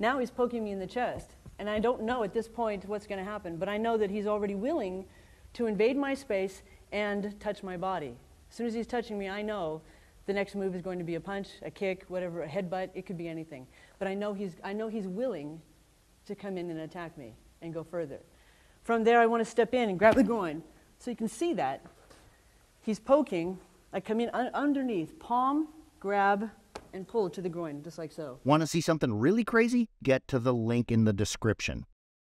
Now he's poking me in the chest, and I don't know at this point what's going to happen, but I know that he's already willing to invade my space and touch my body. As soon as he's touching me, I know the next move is going to be a punch, a kick, whatever, a headbutt, it could be anything. But I know he's willing to come in and attack me and go further. From there, I want to step in and grab the groin. So you can see that. He's poking. I come in underneath, palm, grab, and pull to the groin, just like so. Want to see something really crazy? Get to the link in the description.